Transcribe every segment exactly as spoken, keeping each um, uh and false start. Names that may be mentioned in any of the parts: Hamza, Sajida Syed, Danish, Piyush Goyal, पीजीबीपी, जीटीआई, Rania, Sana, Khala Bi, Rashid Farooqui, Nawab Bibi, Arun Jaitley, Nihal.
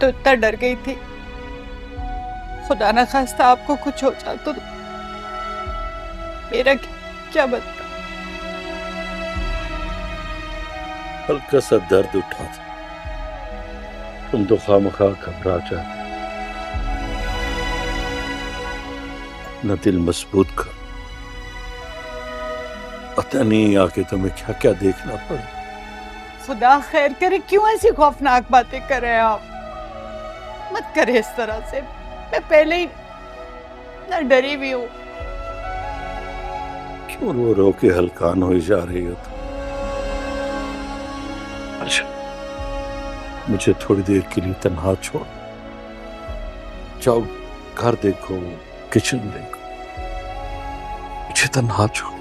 तो इतना डर गई थी, खुदा ना खास्ता आपको कुछ हो जाता तो मेरा क्या बनता। हल्का सा दर्द उठा था, तुम तो खामखा घबरा जाते। अपना दिल मजबूत कर, पता नहीं आके तुम्हें क्या क्या देखना पड़े। खुदा खैर करे, क्यों ऐसी खौफनाक बातें कर रहे हैं आप? मत करे इस तरह से, मैं पहले ही ना डरी भी हूँ। क्यों रो रो के हलकान हो जा रही हो तुम? अच्छा, मुझे थोड़ी देर के लिए तन्हा छोड़, जाओ घर देखो, किचन देखो, मुझे तन्हा छोड़।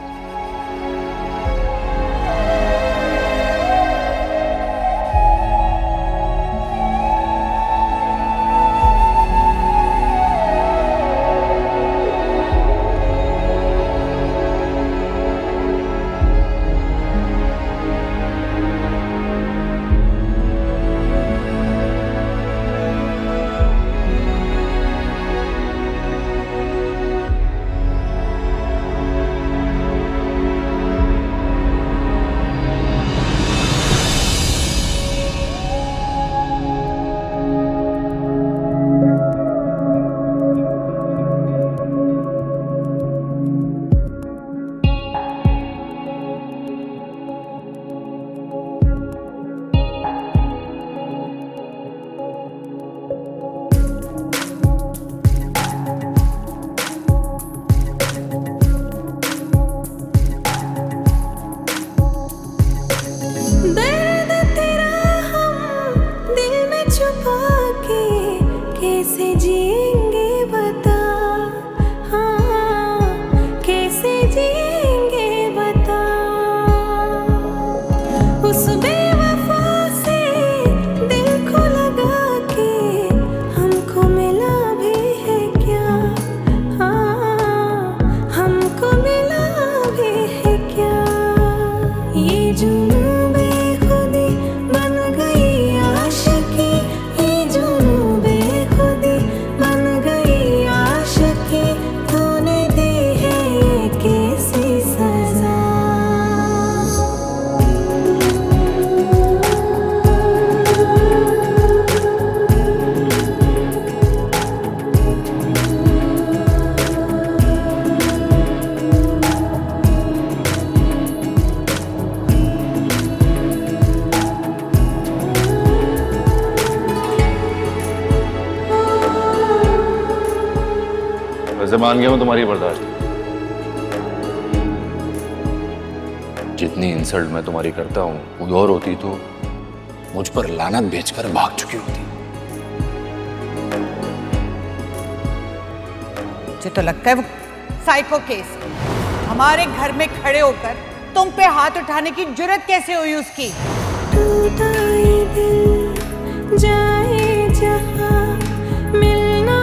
मान गया हूं तुम्हारी बर्दाश्त। जितनी इंसल्ट मैं तुम्हारी करता हूं, कोई और होती तो मुझ पर लानत भेजकर भाग चुकी होती। मुझे तो लगता है वो साइको केस। हमारे घर में खड़े होकर तुम पे हाथ उठाने की जुर्रत कैसे हुई उसकी? दिल जाए जहां मिलना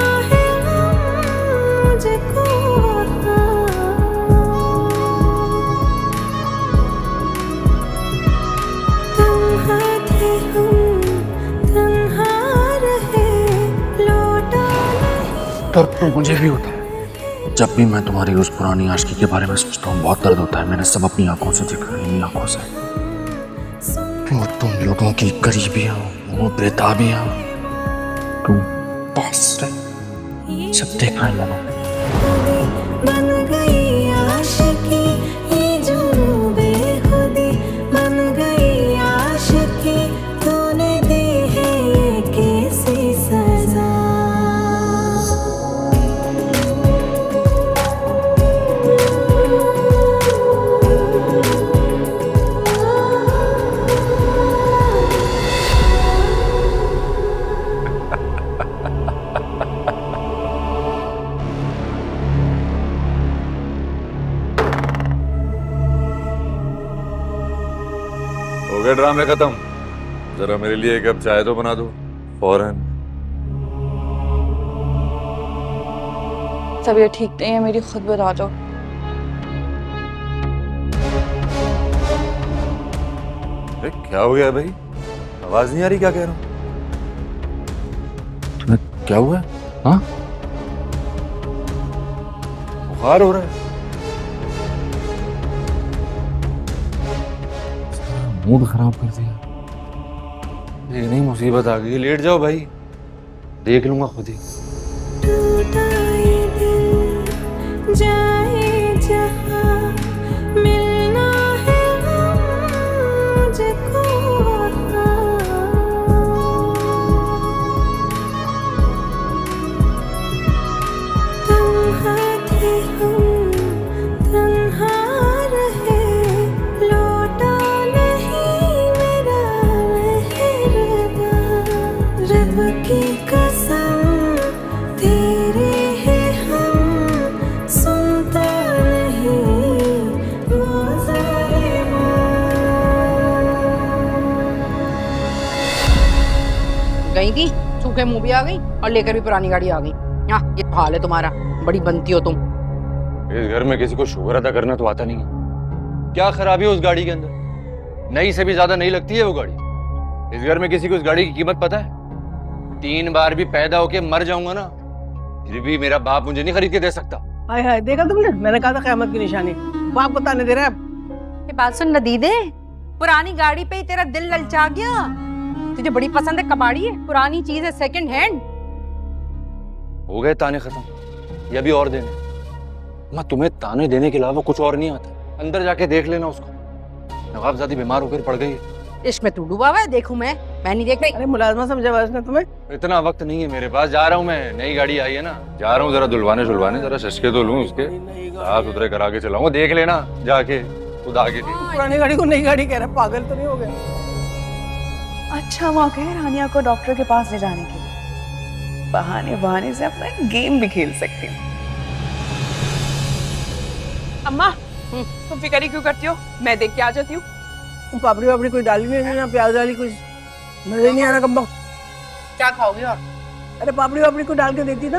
डर तो मुझे भी होता है। जब भी मैं तुम्हारी उस पुरानी आशिकी के बारे में सोचता हूँ बहुत दर्द होता है। मैंने सब अपनी आंखों से देखा, इन आंखों से। और तुम लोगों की करीबियाँ, वो बेताबियाँ, तुम पास रहे, सब देखा है मैंने। ड्रामे खत्म। जरा मेरे लिए एक कप चाय तो बना दो फौरन। तबीयत ठीक नहीं है मेरी, खुद बता दो। क्या हो गया भाई, आवाज नहीं आ रही? क्या कह रहा हूँ? क्या हुआ? हाँ बुखार हो रहा है, मूड खराब कर दिया। ये नहीं मुसीबत आ गई। लेट जाओ भाई, देख लूंगा खुद ही। थी सूखे मुंह भी आ गई और लेकर भी पुरानी गाड़ी आ गई। ये हाल है तुम्हारा, बड़ी बनती हो तुम। इस घर में किसी को शुक्र अदा करना तो आता नहीं है। क्या खराबी है उस गाड़ी के अंदर? नई से भी ज्यादा नहीं लगती है वो गाड़ी। इस घर में किसी को उस गाड़ी की कीमत पता है? तीन बार भी पैदा होके मर जाऊंगा ना, फिर भी मेरा बाप मुझे नहीं खरीद के दे सकता। हाय हाय, देखा तुमने, मैंने कहा था क़यामत की निशानी। बाप बताने दे रहा है। ये बात सुन नदीदे, पुरानी गाड़ी पे ही तेरा दिल ललचा गया। तुझे बड़ी पसंद है कबाड़ी, है पुरानी चीज है, सेकंड हैंड। हो गए ताने खत्म, ये भी और देने। मैं तुम्हें ताने देने के अलावा कुछ और नहीं आता। अंदर जाके देख लेना उसको, नवाबजादी बीमार होकर पड़ गई है। इश्क में तू डूबा हुआ है, देखूं मैं? मैं नहीं देख रही। अरे मुलाजमा समझा उसने तुम्हें? इतना वक्त नहीं है मेरे पास, जा रहा हूँ मैं। नई गाड़ी आई है ना, जा रहा हूँ जरा धुलवाने सुलवाने, जरा शशके तो लूँ उसके, हाथ उतरे करा के चलाऊंगा। देख लेना जाके, खुद आगे। पुरानी गाड़ी को नई गाड़ी कह रहा, पागल तो नहीं हो गया? अच्छा मौका है रानिया को डॉक्टर के पास ले जाने के लिए। बहाने बहाने से अपना गेम भी खेल सकती हूँ। अम्मा तुम फिक्र क्यों करती हो, मैं देख के आ जाती हूँ। पापड़ी वापड़ी कुछ डाली हुई है ना, प्याज डाली, कुछ मजा नहीं आ रहा। कब क्या खाओगी और? अरे पापड़ी वापड़ी को डाल के देती ना।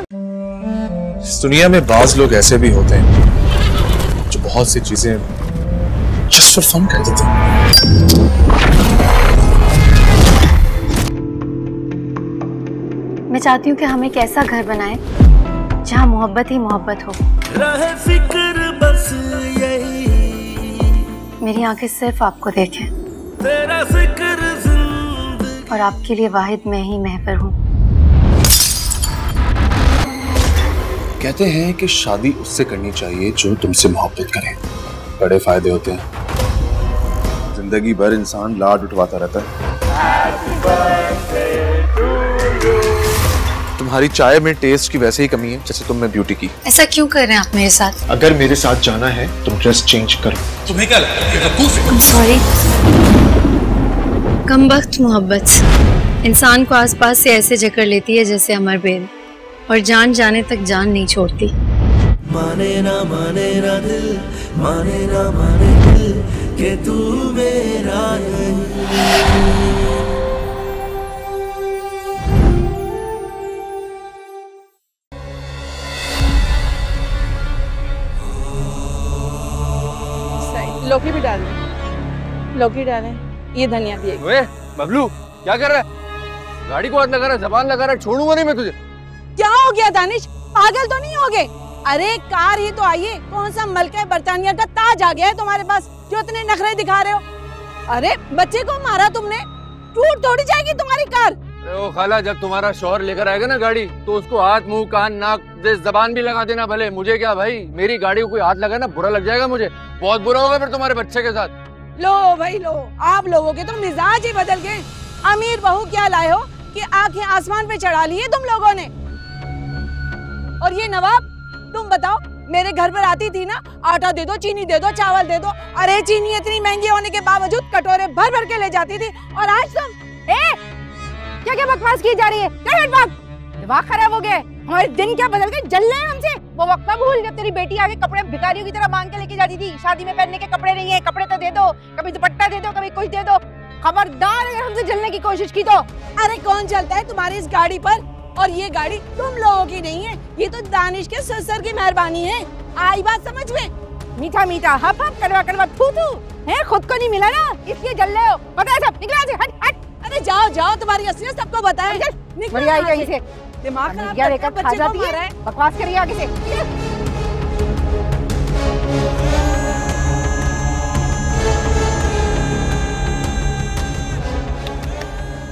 इस दुनिया में बाज लोग ऐसे भी होते हैं जो बहुत सी चीजें जस्ट फॉर फन कर देते हैं। मैं चाहती हूँ कि हम एक ऐसा घर बनाएं जहाँ मोहब्बत ही मोहब्बत हो। रहे फिक्र बस यही, मेरी आंखें सिर्फ आपको देखें। तेरा फिक्र जिंदगी, और आपके लिए वाहिद मैं ही महफिल हूँ। कहते हैं कि शादी उससे करनी चाहिए जो तुमसे मोहब्बत करे। बड़े फायदे होते हैं, जिंदगी भर इंसान लाड उठवाता रहता है। तुम्हारी चाय में टेस्ट की वैसे ही कमी है जैसे तुमने ब्यूटी की। ऐसा क्यों कर रहे हैं आप मेरे साथ? अगर मेरे साथ जाना है तुम ड्रेस चेंज करो। तुम्हें क्या लगता? सॉरी, कमबख्त मोहब्बत इंसान को आसपास से ऐसे जकड़ लेती है जैसे अमर बेल, और जान जाने तक जान नहीं छोड़ती। माने ना माने ना दिल, माने ना माने दिल के तू मेरा नहीं। लौकी भी डालें, लौकी डालें, ये धनिया भी। ओए बबलू, क्या कर रहा है? गाड़ी को हाथ लगा रहा, जबान लगा रहा, छोड़ूंगा नहीं मैं तुझे। क्या हो गया दानिश, पागल तो नहीं हो गए? अरे कार ही तो आई है, कौन सा मलका बर्तानिया का ताज आ गया है तुम्हारे पास जो इतने नखरे दिखा रहे हो? अरे बच्चे को मारा तुमने, टूट थोड़ी जाएगी तुम्हारी कार। अरे ओ खाला, जब तुम्हारा शौहर लेकर आएगा ना गाड़ी, तो उसको हाथ मुँह कान नाक जबान भी लगा देना भले। मुझे क्या भाई, मेरी गाड़ी को कोई हाथ लगा ना, बुरा लग जाएगा मुझे, बहुत बुरा होगा फिर तुम्हारे बच्चे के साथ। लो भाई लो, आप लोगों के तो मिजाज ही बदल गए। अमीर बहू क्या लाए हो कि आंखें आसमान पे चढ़ा ली है तुम लोगों ने। और ये नवाब, तुम बताओ, मेरे घर पर आती थी ना, आटा दे दो, चीनी दे दो, चावल दे दो। अरे चीनी इतनी महंगी होने के बावजूद कटोरे भर भर के ले जाती थी। और आज तुम क्या क्या बकवास की जा रही है? दिमाग खराब हो गया, हमारे दिन क्या बदल गए, जल रहे हमसे। वो वक्त भूल जब तेरी बेटी आगे कपड़े भिखारियों की तरह मांग के लेके जाती थी। शादी में पहनने के कपड़े नहीं है, कपड़े तो दे दो, कभी दुपट्टा दे दो, कभी कुछ दे दो। खबरदार अगर हमसे जलने की कोशिश की तो। अरे कौन चलता है तुम्हारी इस गाड़ी पर? और ये गाड़ी तुम लोगों की नहीं है, ये तो दानिश के ससुर की मेहरबानी है। आई बात समझ में? मीठा मीठा हप हप, कड़वा कड़वा थू थू, है खुद को नहीं मिला ना इसलिए जल रहे हो। पता है सब, निकला। अरे जाओ जाओ, तुम्हारी असलियत सबको बताया। दिमाग खराब खा जाती है, बकवास करिए आगे से।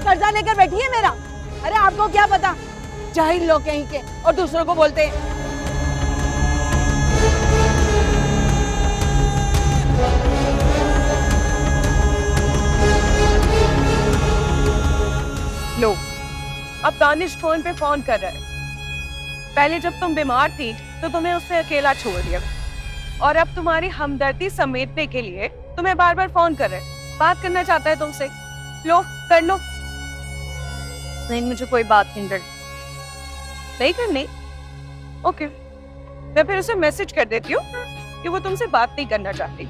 कर्जा लेकर बैठी है मेरा? अरे आपको क्या पता, जाहिल लोग कहीं के और दूसरों को बोलते हैं। लो, अब दानिश फोन पे फोन कर रहा है। पहले जब तुम बीमार थी तो तुम्हें उससे अकेला छोड़ दिया और अब तुम्हारी हमदर्दी समेटने के लिए तुम्हें बार बार फोन कर रहा है, बात करना चाहता है तुमसे। लो कर लो। नहीं, मुझे कोई बात नहीं करनी। नहीं करनी? ओके, मैं फिर उसे मैसेज कर देती हूँ कि वो तुमसे बात नहीं करना चाहती।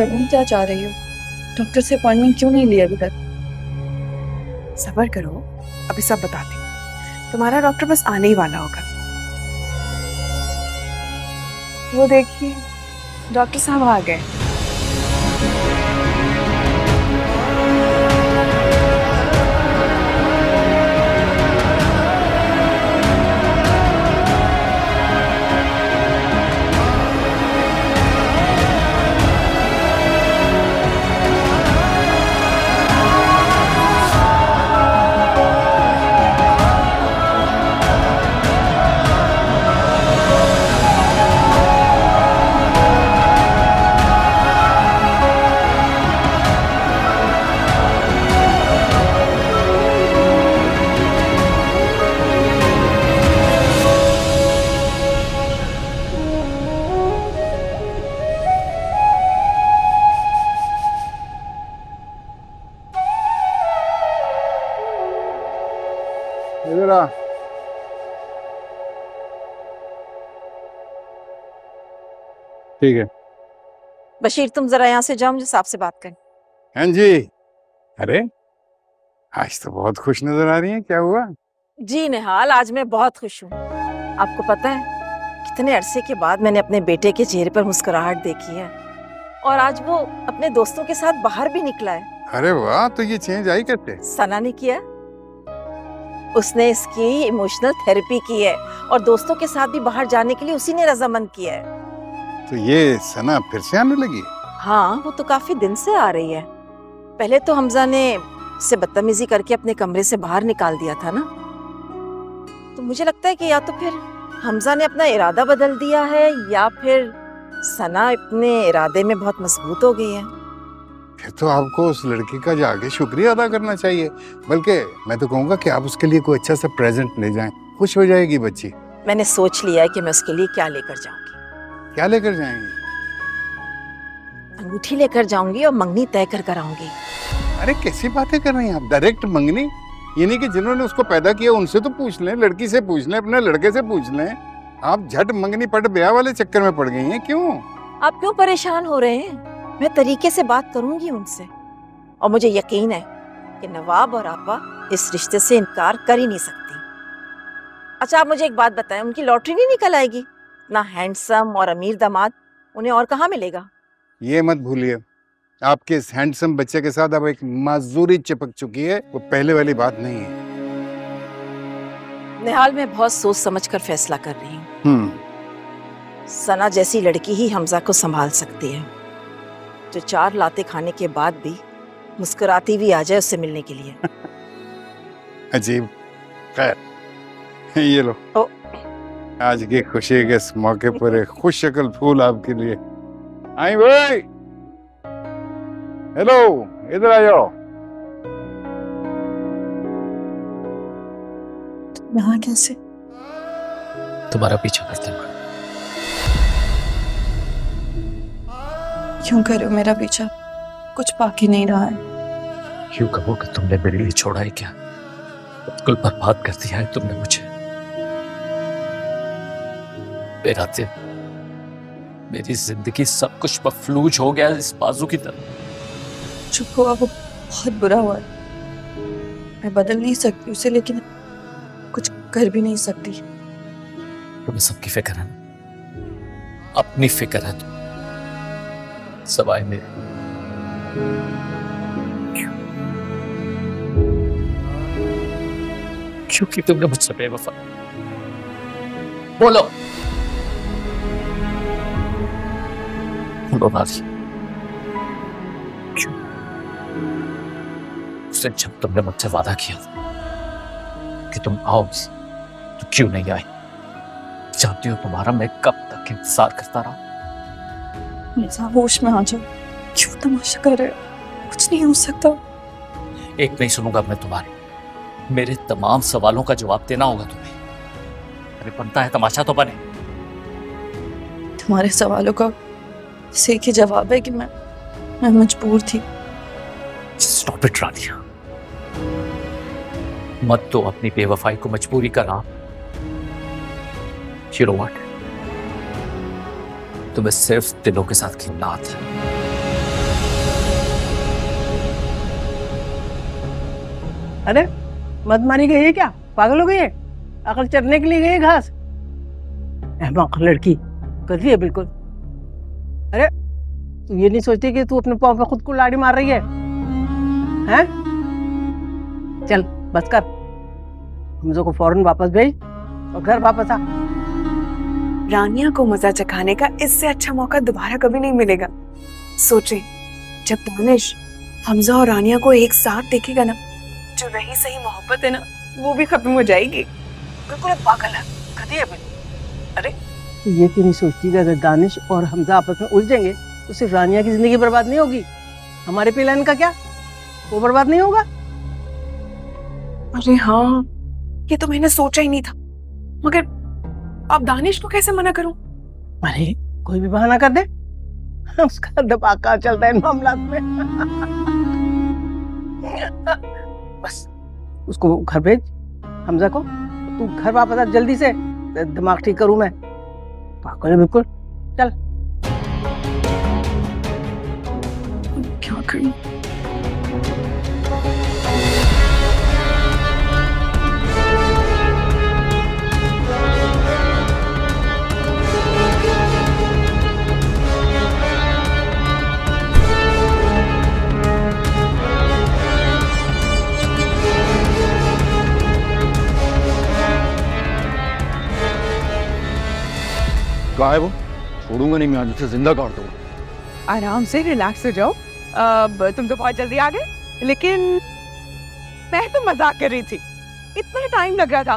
तुम क्या चाह रही हो? डॉक्टर से अपॉइंटमेंट क्यों नहीं लिया अभी तक? सब्र करो, अभी सब बताती हूँ। तुम्हारा डॉक्टर बस आने ही वाला होगा। वो देखिए डॉक्टर साहब आ गए। ठीक है बशीर, तुम जरा यहाँ से जाओ, मुझे साहब से बात करनी। हाँ जी। अरे आज तो बहुत खुश नजर आ रही है, क्या हुआ? जी निहाल, आज मैं बहुत खुश हूँ। आपको पता है कितने अरसे के बाद मैंने अपने बेटे के चेहरे पर मुस्कुराहट देखी है और आज वो अपने दोस्तों के साथ बाहर भी निकला है। अरे वाह, तो ये चेंज आई कैसे? सना ने किया, उसने इसकी इमोशनल थेरेपी की है और दोस्तों के साथ भी बाहर जाने के लिए उसी ने रजामंद किया है। तो ये सना फिर से आने लगी? हाँ, वो तो काफी दिन से आ रही है। पहले तो हमजा ने से बदतमीजी करके अपने कमरे से बाहर निकाल दिया था ना, तो मुझे लगता है कि या तो फिर हमजा ने अपना इरादा बदल दिया है या फिर सना अपने इरादे में बहुत मजबूत हो गई है। फिर तो आपको उस लड़की का जाके शुक्रिया अदा करना चाहिए, बल्कि मैं तो कहूँगा कि आप उसके लिए कोई अच्छा सा प्रेजेंट ले जाएं, खुश हो जाएगी बच्ची। मैंने सोच लिया है कि मैं उसके लिए क्या लेकर जाऊंगी। क्या लेकर जाएंगी? अंगूठी लेकर जाऊंगी और मंगनी तय कर कर आऊंगी। अरे कैसी बातें कर रही हैं आप, डायरेक्ट मंगनी? यानी कि जिन्होंने उसको पैदा किया उनसे तो पूछ लें, लड़की से पूछ लें, अपने लड़के से पूछ लें। आप झट मंगनी पट ब्याह वाले चक्कर में पड़ गई हैं। क्यों आप क्यों परेशान हो रहे हैं? मैं तरीके से बात करूंगी उनसे, और मुझे यकीन है कि नवाब और आपा इस रिश्ते से इनकार कर ही नहीं सकती। अच्छा आप मुझे एक बात बताएं, उनकी लॉटरी नहीं निकल आएगी? इतना हैंडसम और अमीर दामाद उन्हें और कहाँ मिलेगा? ये मत भूलिए, आपके इस हैंडसम बच्चे के साथ अब एक माजूरी चिपक चुकी है, वो पहले वाली बात नहीं है। निहाल मैं बहुत सोच समझकर फैसला कर रही हूँ। सना जैसी लड़की ही हमजा को संभाल सकती है, जो चार लाते खाने के बाद भी मुस्कुराती भी आ जाए उससे मिलने के लिए। अजीब। खैर ये लो, ओ। आज की खुशी के इस मौके पर एक खुश शक्ल फूल आपके लिए। आई भाई, हेलो, इधर आ जाओ। यहाँ कैसे तुम्हारा पीछा करते हैं? क्यों करो मेरा पीछा? कुछ बाकी नहीं रहा है। क्यों कहो कि तुमने मेरे लिए छोड़ा है क्या? बिल्कुल बर्बाद कर दिया है तुमने मुझे। बेराते मेरी जिंदगी सब कुछ मफलूज हो गया इस बाजू की तरफ। चुप हुआ वो बहुत बुरा हुआ है। मैं बदल नहीं सकती उसे, लेकिन कुछ कर भी नहीं सकती। तुम्हें सबकी फिक्र है, अपनी फिक्र है तुम सवाए मेरे। क्योंकि तुमने मुझसे बेवफा। बोलो बोलो राजी, क्यों? उससे जब तुमने मुझसे वादा किया था कि तुम आओ तो क्यों नहीं आए? जानती हो तुम्हारा मैं कब तक इंतजार करता रहा। होश में आ जाओ, क्यों तमाशा कर रहे हो? कुछ नहीं हो सकता। एक नहीं सुनूंगा मैं तुम्हारे, मेरे तमाम सवालों का जवाब देना होगा तुम्हें। अरे बनता है तमाशा तो बने। तुम्हारे सवालों का एक ही जवाब है कि मैं मैं मजबूर थी। स्टॉप इट रानिया, मत तो अपनी बेवफाई को मजबूरी करा। You know what? तुम्हें सिर्फ दिलों के साथ खेलना आता है। अरे मत मारी गई है क्या? पागल हो गई है? अकल चरने के लिए गई है घास? अहमक लड़की कर रही है बिल्कुल। अरे तू ये नहीं सोचती कि तू अपने पाँव पे खुद को लाड़ी मार रही है? हैं? चल बस कर, हमज़ा को फौरन वापस भेज और घर वापस आ। रानिया को मजा चखाने का इससे अच्छा मौका दोबारा कभी नहीं मिलेगा। सोचे जब दानिश हमज़ा और रानिया को एक साथ देखेगा ना, जो रही सही मोहब्बत है ना वो भी खत्म हो जाएगी। बिल्कुल पागल है, कदी है बिल्कुल। अरे ये क्यों नहीं सोचती कि अगर दानिश और हमज़ा आपस में उलझेंगे तो सिर्फ रानिया की जिंदगी बर्बाद नहीं होगी, हमारे प्लान का क्या वो बर्बाद नहीं होगा? अरे हाँ, ये तो मैंने सोचा ही नहीं था, मगर अब दानिश को कैसे मना करूं? अरे कोई भी बहाना कर दे, उसका दबाका चलता है इन मामलों में। बस उसको घर भेज हमज़ा को, तू घर वापस आ जल्दी से, दिमाग ठीक करूं मैं। पागल है बिल्कुल। चल क्या करूं? कहाँ है वो? छोड़ूंगा नहीं मैं, आज उसे जिंदा काट दूंगा। आराम से रिलैक्स हो जाओ, अब तुम तो बहुत जल्दी आ गए, लेकिन मैं तो मजाक कर रही थी। इतना टाइम लग रहा था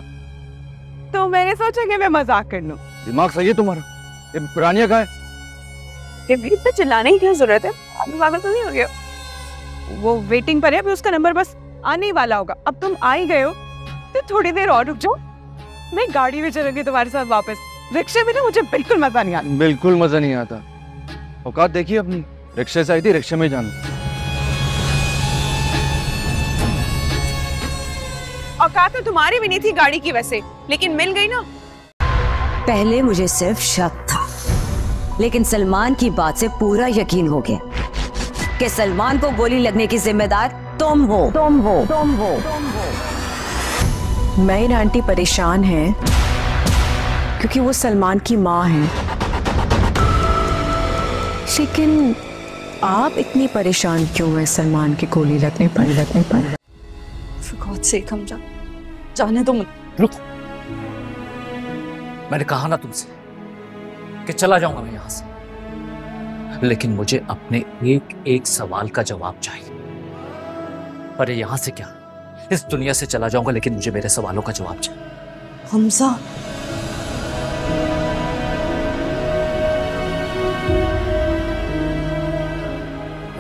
तो मैंने सोचा कि मैं मजाक कर लूं। दिमाग सही है तुम्हारा? ये रानिया कहाँ है? इतना चिल्लाने की क्या जरूरत है, पागल तो नहीं हो गया? वो वेटिंग पर है, अभी उसका नंबर बस आने ही वाला होगा। अब तुम आ ही गए हो तो थोड़ी देर और रुक जाओ, मैं गाड़ी में चलूंगी तुम्हारे साथ वापस। रिक्शे में ना मुझे बिल्कुल मजा नहीं आता, बिल्कुल मजा नहीं आता। औकात देखिए अपनी, रिक्शे से आई थी रिक्शे में जाना। औकात तो तुम्हारी भी नहीं थी गाड़ी की वैसे, लेकिन मिल गई ना। पहले मुझे सिर्फ शक था, लेकिन सलमान की बात से पूरा यकीन हो गया कि सलमान को गोली लगने की जिम्मेदार तुम हो, तुम हो, तुम हो, तुम हो। मैं और आंटी परेशान हैं क्योंकि वो सलमान की माँ हैं, लेकिन आप इतनी परेशान क्यों हैं सलमान की गोली लगने पर? लगने पर फॉर से कम जा, जाने दो मुझे। रुक, मैंने कहा ना तुमसे कि चला जाऊंगा मैं यहाँ से, लेकिन मुझे अपने एक एक सवाल का जवाब चाहिए। अरे यहाँ से क्या, इस दुनिया से चला जाऊंगा, लेकिन मुझे मेरे सवालों का जवाब चाहिए। हमजा,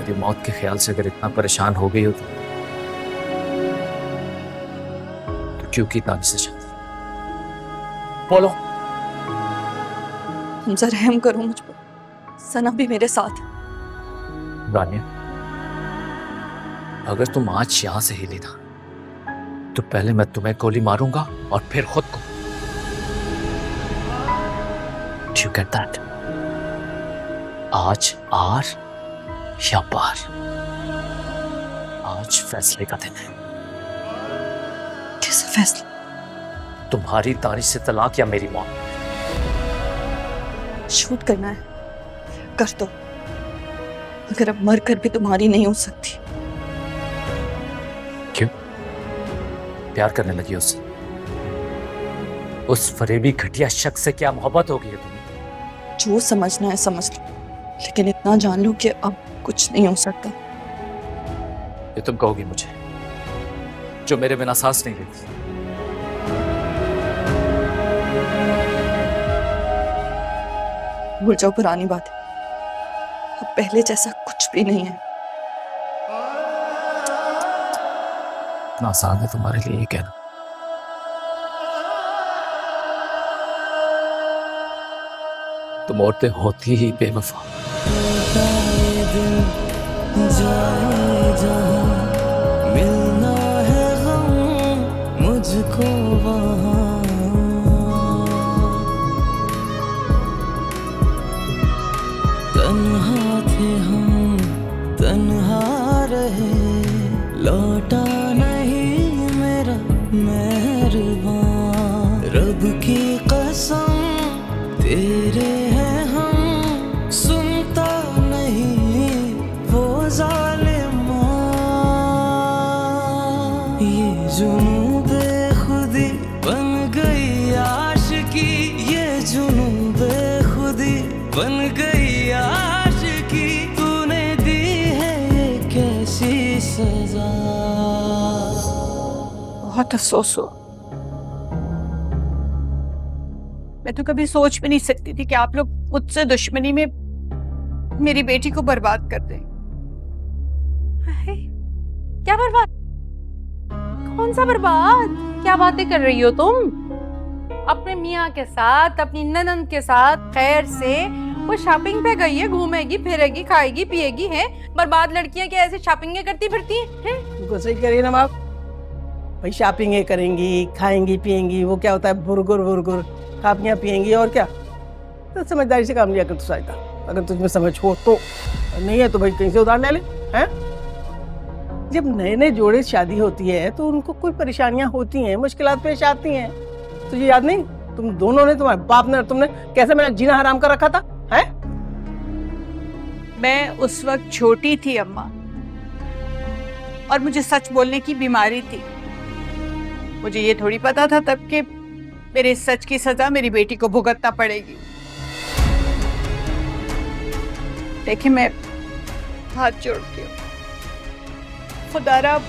मेरी मौत के ख्याल से अगर इतना परेशान हो गई हो तो क्यों की तान से चलती? बोलो हमजा, रहम करो मुझ पर, सना भी मेरे साथ। रानिया, अगर तुम आज यहाँ से हिली था तो पहले मैं तुम्हें गोली मारूंगा और फिर खुद को। Do you get that? आज आर या पार, आज फैसले का दिन है। किस फैसले? तुम्हारी तारीफ से तलाक या मेरी मौत। शूट करना है कर दो, अगर अब मर कर भी तुम्हारी नहीं हो सकती। क्यों प्यार करने लगी उससे? उस फरेबी घटिया शख्स से क्या मोहब्बत हो गई है तुम्हें? जो समझना है समझ लो, लेकिन इतना जान लो कि अब कुछ नहीं हो सकता। ये तुम कहोगी मुझे जो मेरे बिना सांस नहीं लेती? भूल जाओ पुरानी बात, अब पहले जैसा कुछ भी नहीं है। इतना आसान है तुम्हारे लिए ये कहना? तुम औरतें होती ही बेवफा। मिलना है गम मुझको वहाँ, तन्हा थे हम तन्हा रहे, लौटा नहीं मेरा मेहरबान। रब की कसम तेरे हैं हम, सुनता नहीं वो जालिमा। ये जुनूबे खुदी बन गई आशिकी, ये जुनूबे खुदी बन गई आशिकी। तूने दी है ये कैसी सजा, बहुत अफसोस हो। मैं तो कभी सोच भी नहीं सकती थी कि आप लोग मुझसे दुश्मनी में मेरी बेटी को बर्बाद कर दें। क्या बर्बाद? कौन सा बर्बाद? क्या बातें कर रही हो तुम? अपने मियाँ के साथ, अपनी ननंद के साथ खैर से वो शॉपिंग पे गई है, घूमेगी फिरेगी खाएगी पिएगी है। बर्बाद लड़कियां क्या ऐसे शॉपिंगें करती फिरती हैं? गुस्से करिए ना आप भाई, शॉपिंगें करेंगी खाएंगी पिएंगी, वो क्या होता है बुरगुर बुरगुर कापियाँ पिएंगी और क्या। तो समझदारी से काम लिया कर तू साहिदा, अगर तुझमें समझ हो तो, नहीं है तो भाई कहीं से उधार ले ले। जब नए नए जोड़े शादी होती है तो उनको कोई परेशानियाँ होती हैं, मुश्किल पेश आती हैं। तुझे याद नहीं तुम दोनों ने, तुम्हारे बाप ने और तुमने, कैसे मेरा जीना हराम कर रखा था? है? मैं उस वक्त छोटी थी अम्मा, और मुझे सच बोलने की बीमारी थी। मुझे ये थोड़ी पता था तब कि मेरे सच की सजा मेरी बेटी को भुगतना पड़ेगी। देखिए मैं हाथ जोड़ती हूँ, खुदा रब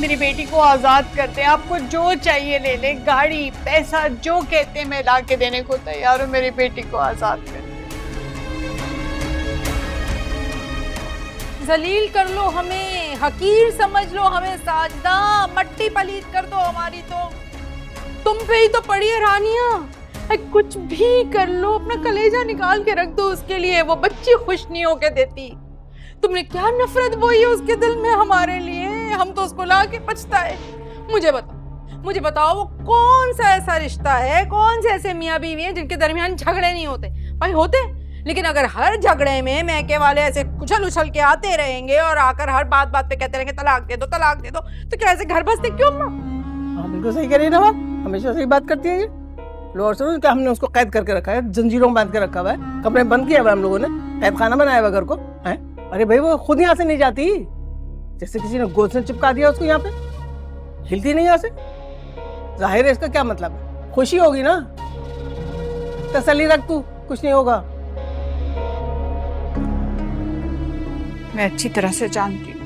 मेरी बेटी को आज़ाद करते हैं। आपको जो चाहिए ले ले, गाड़ी पैसा जो कहते हैं मैं ला के देने को तैयार हूँ, मेरी बेटी को आज़ाद कर, जलील कर लो हमें, हकीर समझ लो हमें, साजदा मट्टी पलीत कर दो हमारी, तो तुम पे ही तो पड़ी है रानिया, कुछ भी कर लो, अपना कलेजा निकाल के रख दो उसके लिए, वो बच्ची खुश नहीं होके देती। तुमने क्या नफरत बोई है उसके दिल में हमारे लिए, हम तो उसको ला के पछताए। मुझे बताओ, मुझे बताओ वो कौन सा ऐसा रिश्ता है, कौन से ऐसे मियाँ बीवी हैं जिनके दरमियान झगड़े नहीं होते? भाई होते, लेकिन अगर हर झगड़े में मैके वाले ऐसे उछल उछल के आते रहेंगे और आकर हर बात बात पे कहते रहेंगे तलाक दे दो तलाक दे दो, तो क्या ऐसे घर बसते क्यों? हाँ बिल्कुल सही कह रही है ना, हमेशा सही बात करती है ये। लो सुनो, क्या हमने उसको कैद करके रखा है, जंजीरों में बांध के रखा हुआ है, कमरे में बंद किया हुआ हम लोगों ने, कैद खाना बनाया हुआ घर को है। अरे भाई वो खुद यहाँ से नहीं जाती, जैसे किसी ने गोद से चिपका दिया उसको, यहाँ पे हिलती नहीं यहाँ से। जाहिर है इसका क्या मतलब है, खुशी होगी ना, तसल्ली रख तू, कुछ नहीं होगा। मैं अच्छी तरह से जानती हूँ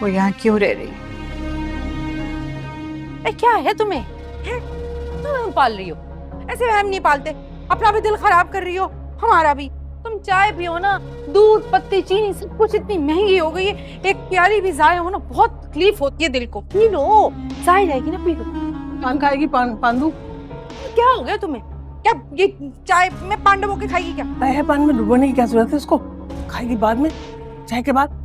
वो यहाँ क्यों रह रही है। क्या है तुम्हें, तुम पाल रही हो ऐसे वहम, नहीं पालते, अपना भी दिल खराब कर रही हो, हमारा भी। तुम चाय पियो ना, दूध पत्ती चीनी सब कुछ इतनी महंगी हो गई है, एक प्यारी भी जाया हो ना, बहुत तकलीफ होती है दिल को। पी लो, चाय जाएगी ना, पी लो। पान खाएगी पान, पांडू क्या हो गया तुम्हें, क्या ये चाय में पान डुबो के खाएगी क्या? तय पान में डुबोने की क्या जरूरत है उसको, खाएगी बाद में, चाय के बाद।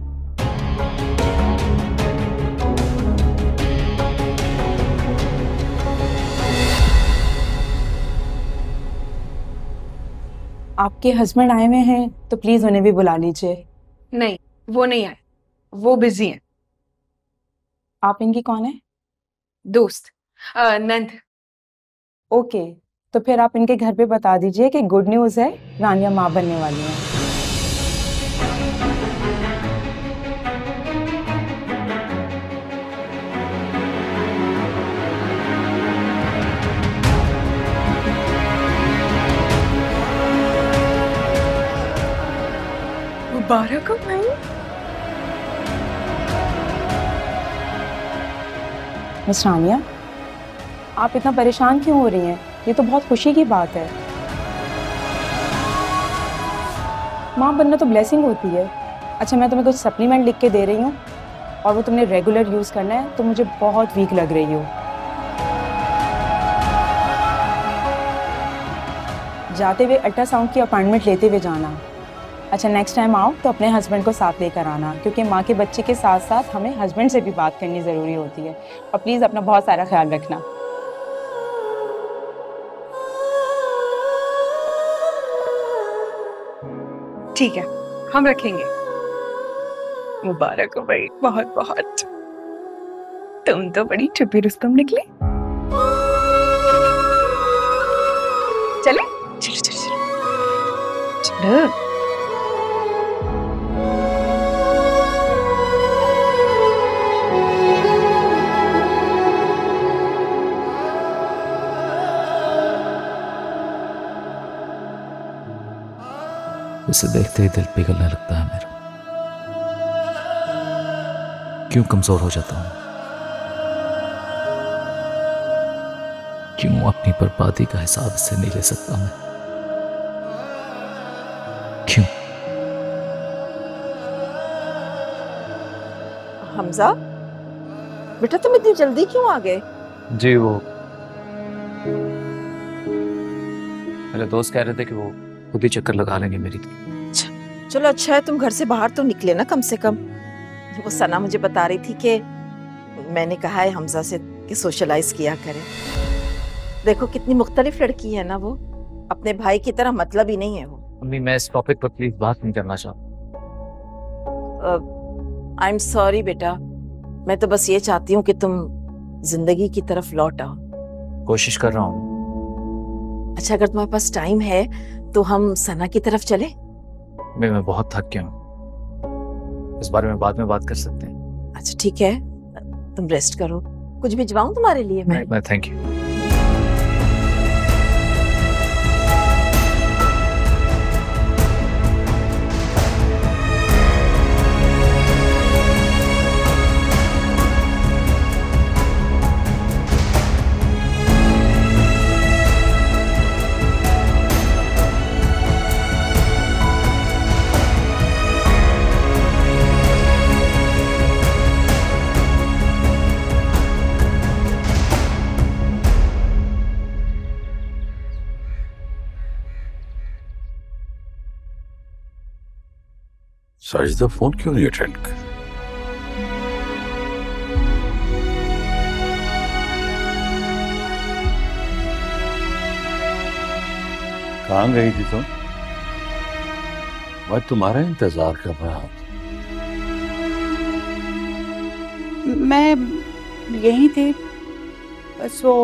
आपके हस्बैंड आए हुए हैं तो प्लीज उन्हें भी बुला लीजिए। नहीं वो नहीं आए, वो बिजी हैं। आप इनकी कौन है? दोस्त, नंद। ओके, तो फिर आप इनके घर पे बता दीजिए कि गुड न्यूज है, रानिया माँ बनने वाली है। मुबारक हो भाई। मिस रानिया, आप इतना परेशान क्यों हो रही हैं? ये तो बहुत खुशी की बात है, माँ बनना तो ब्लेसिंग होती है। अच्छा मैं तुम्हें कुछ सप्लीमेंट लिख के दे रही हूँ और वो तुमने रेगुलर यूज़ करना है, तो मुझे बहुत वीक लग रही हो। जाते हुए अल्ट्रासाउंड की अपॉइंटमेंट लेते हुए जाना। अच्छा नेक्स्ट टाइम आओ तो अपने हस्बैंड को साथ लेकर आना, क्योंकि माँ के बच्चे के साथ साथ हमें हस्बैंड से भी बात करनी ज़रूरी होती है। और प्लीज़ अपना बहुत सारा ख्याल रखना। ठीक है, हम रखेंगे। मुबारक हो भाई, बहुत बहुत। तुम तो बड़ी चुपी रुस्तम निकले। चले चलो चलो चलो चलो। उसे देखते ही दिल पिघलने लगता है मेरा। क्यों कमजोर हो जाता हूं, क्यों अपनी बर्बादी का हिसाब इससे नहीं ले सकता मैं, क्यों? हमजा बेटा तुम इतनी जल्दी क्यों आ गए? जी वो मेरे दोस्त कह रहे थे कि वो खुद ही चक्कर लगा लेंगे मेरी। चलो अच्छा है तुम घर से बाहर तो निकले ना कम से कम। वो सना मुझे बता रही थी कि मैंने कहा है हमजा से कि सोशलाइज किया करें। देखो कितनी मुख्तलिफ लड़की है ना वो, अपने भाई की तरह मतलब ही नहीं है वो। मम्मी मैं इस टॉपिक पर प्लीज बात नहीं करना चाहता। आई एम सॉरी बेटा, मैं तो बस ये चाहती हूँ कि तुम जिंदगी की तरफ लौट आओ। कोशिश कर रहा हूँ। अच्छा अगर तुम्हारे पास टाइम है तो हम सना की तरफ चले? मैं मैं बहुत थक गया हूँ, इस बारे में बाद में बात कर सकते हैं। अच्छा ठीक है, तुम रेस्ट करो। कुछ भिजवाऊं तुम्हारे लिए? मैं मैं थैंक यू। साजिदा फोन क्यों नहीं अटेंड कर? कहाँ गई थी तुम? मैं तुम्हारा इंतजार कर रहा था। मैं यहीं थी, बस वो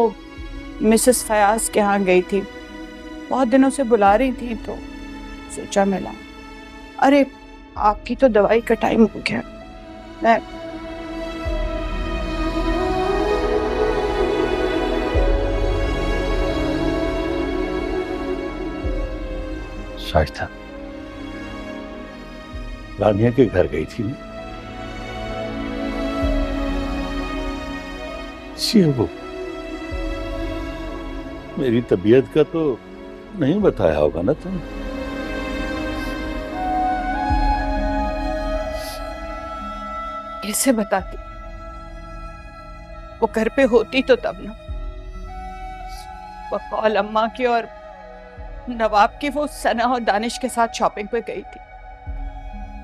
मिसेस फयाज के यहाँ गई थी, बहुत दिनों से बुला रही थी तो सोचा मिला। अरे आपकी तो दवाई का टाइम हो गया। मैं साजिदा रानिया के घर गई थी ना, वो मेरी तबीयत का तो नहीं बताया होगा ना तुम? कैसे बताती, वो घर पे होती तो तब ना। बकौल अम्मा की और नवाब की वो सना और दानिश के साथ शॉपिंग पे गई थी,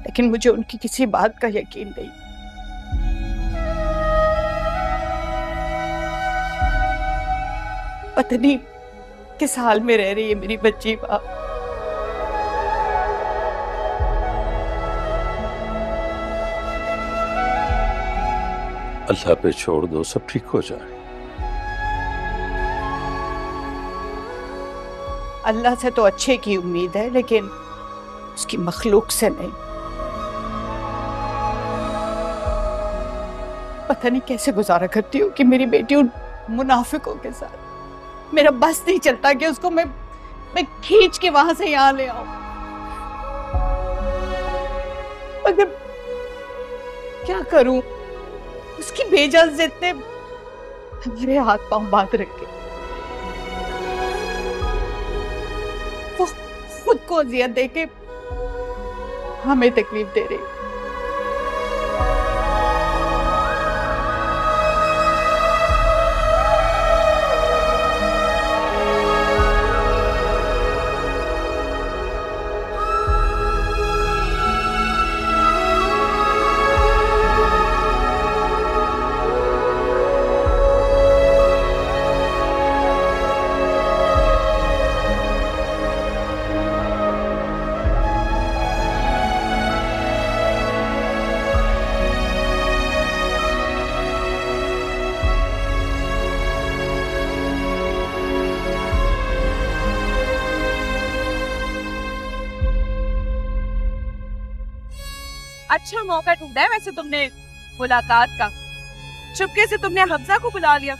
लेकिन मुझे उनकी किसी बात का यकीन नहीं। पता नहीं किस हाल में रह रही है मेरी बच्ची। बाप अल्लाह पे छोड़ दो, सब ठीक हो जाए। अल्लाह से तो अच्छे की उम्मीद है, लेकिन उसकी मखलूक से नहीं। पता नहीं कैसे गुजारा करती हूँ कि मेरी बेटी उन मुनाफिकों के साथ। मेरा बस नहीं चलता कि उसको मैं मैं खींच के वहां से यहाँ ले आऊं। मगर क्या करूं, उसकी बेजान जिद ने हमारे हाथ पांव बांध रखे। वो खुद को अज़ियत देके हमें तकलीफ दे रही। अच्छा मौका ढूंढा है वैसे तुमने मुलाकात का। चुपके से तुमने हमजा को बुला लिया।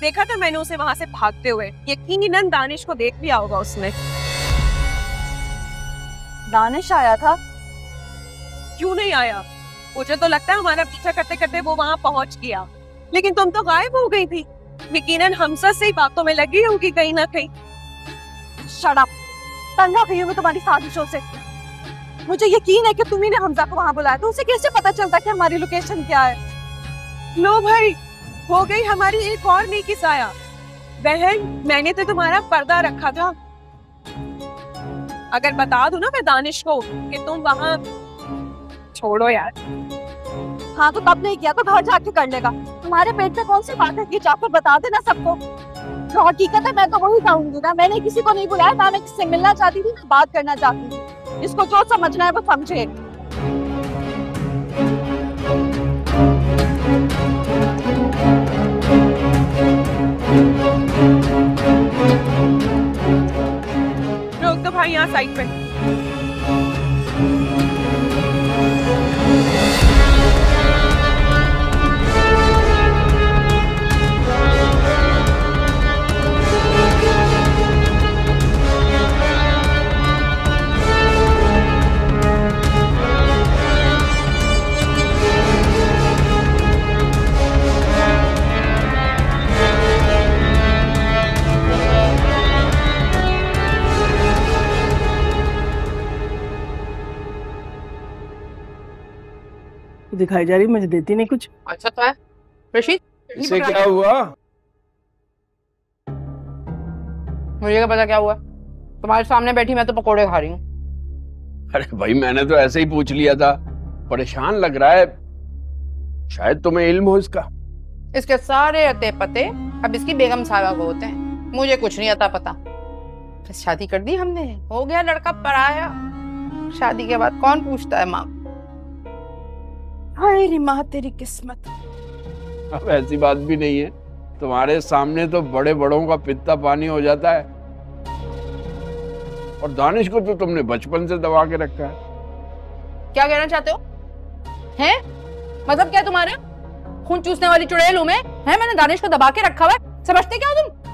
देखा था मैंने उसे वहां से भागते हुए। यकीनन दानिश को देख लिया होगा उसने। दानिश आया था? क्यों नहीं आया? मुझे तो लगता है हमारा पीछा करते करते वो वहां पहुंच गया, लेकिन तुम तो गायब हो गई थी। यकीनन हमजा से ही बातों में लगी होगी कहीं ना कहीं। शट अप, तंगा गई होगी तुम्हारी साजिशों से। मुझे यकीन है कि तुम ही ने हमजा को वहां बुलाया था। उसे कैसे पता चलता कि हमारी लोकेशन क्या है? लो भाई, हो गई हमारी एक और नेकी साया। बहन, मैंने तो तुम्हारा पर्दा रखा था। अगर बता दूं ना मैं दानिश को कि तुम वहां, छोड़ो यार। हाँ तो तब नहीं किया तो घर जाके कर लेगा। तुम्हारे पेट में कौन सी बात है? जाकर बता देना सबको। तो हकीकत है मैं तो वही कहूंगी ना, मैंने किसी को नहीं बुलाया। ना मैं किससे मिलना चाहती थी, ना बात करना चाहती थी। इसको जो समझना है वो समझे। रोक दो भाई यहाँ साइड पे। दिखाई जा रही, मुझे देती नहीं कुछ। अच्छा तो है रशीद, इससे क्या हुआ? मुझे क्या पता क्या हुआ। तुम्हारे सामने बैठी मैं तो पकोड़े खा रही हूँ। अरे भाई मैंने तो ऐसे ही पूछ लिया था, परेशान लग रहा है, शायद तुम्हें इल्म हो इसका। इसके सारे अते पते अब इसकी बेगम साहबा को होते हैं, मुझे कुछ नहीं आता पता। शादी कर दी हमने, हो गया लड़का पराया, शादी के बाद कौन पूछता है माँ। हाय रे माँ तेरी किस्मत। अब ऐसी बात भी नहीं है, तुम्हारे सामने तो बड़े बड़ों का पित्ता पानी हो जाता है, और दानिश को तो तुमने बचपन से दबा के रखा है। क्या कहना चाहते हो हैं? मतलब क्या तुम्हारे खून चूसने वाली चुड़ैल हूं मैं? हैं, मैंने दानिश को दबा के रखा हुआ है, समझते क्या हो तुम?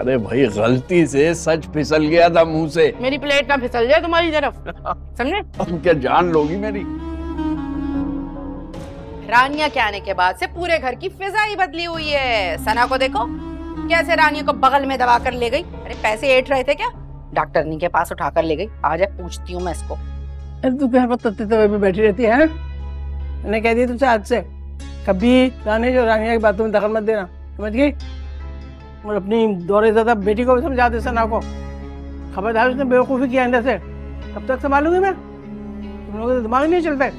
अरे भाई गलती से सच फिसल गया था मुंह से, मेरी प्लेट ना फिसल जाए तुम्हारी तरफ, समझे? तुम क्या जान लोगी मेरी? रानिया के आने के बाद से पूरे घर की फिजा ही बदली हुई है। सना को देखो कैसे रानिया को बगल में दबा कर ले गई। अरे पैसे ऐंठ रहे थे क्या? डॉक्टरनी के पास उठा कर ले गई। आज पूछती हूँ मैं इसको। तू घर पर तत्ते तवे पे बैठी रहती है? मैंने कह दिया तुझसे आज से कभी रानी और रानिया की बातों में दखल मत देना, समझ गई? और अपनी दौरे दादा बेटी को भी समझा दे सना को, खबरदार उसने बेवकूफ़ी किया अंदर से। कब तक संभालूंगी मैं? तुम लोगों का दिमाग नहीं चलता है,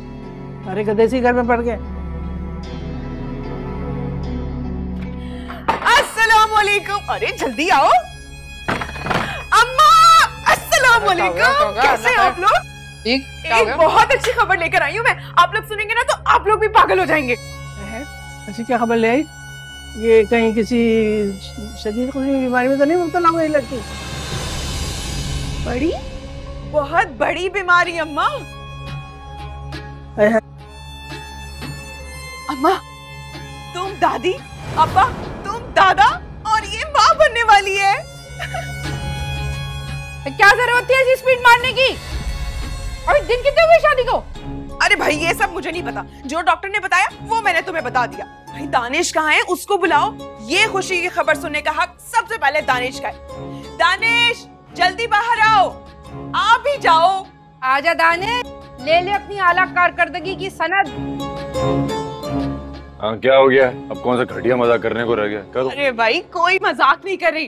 अरे गधे से घर में पड़ गए। अस्सलामुअलैकुम। अरे जल्दी आओ अम्मा। अस्सलामुअलैकुम, कैसे हो आप लोग? एक, एक बहुत अच्छी खबर लेकर आई हूँ मैं, आप लोग सुनेंगे ना तो आप लोग भी पागल हो जाएंगे। अच्छी क्या खबर ले आई? ये कहीं किसी शरीर को बीमारी में तो नहीं मुबतला हुई लड़की? बड़ी बहुत बड़ी बीमारी अम्मा। अम्मा तुम दादी, अब्बा तुम दादा, और ये माँ बनने वाली है। क्या जरूरत है ऐसी स्पीड मारने की? और दिन कितने हुए शादी को? अरे भाई ये सब मुझे नहीं पता, जो डॉक्टर ने बताया वो मैंने तुम्हें बता दिया। भाई दानिश कहाँ है, उसको बुलाओ। ये खुशी की खबर सुनने का हक सबसे पहले दानिश का है। दानिश जल्दी बाहर आओ, आप भी जाओ। आजा दानिश, ले ले अपनी आला कारकर्दगी की सनद। आ, क्या हो गया अब? कौन सा घटिया मजाक करने को रह गया? करो। अरे भाई कोई मजाक नहीं कर रही,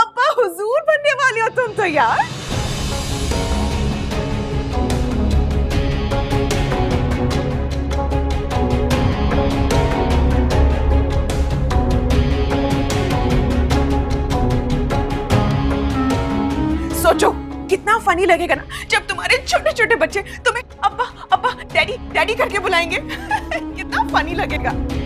अब्बा हुजूर बनने वाली हो तुम तो यार। सोचो कितना फनी लगेगा ना जब तुम्हारे छोटे छोटे बच्चे तुम्हें अब्बा अब्बा डैडी डैडी करके बुलाएंगे। कितना फनी लगेगा।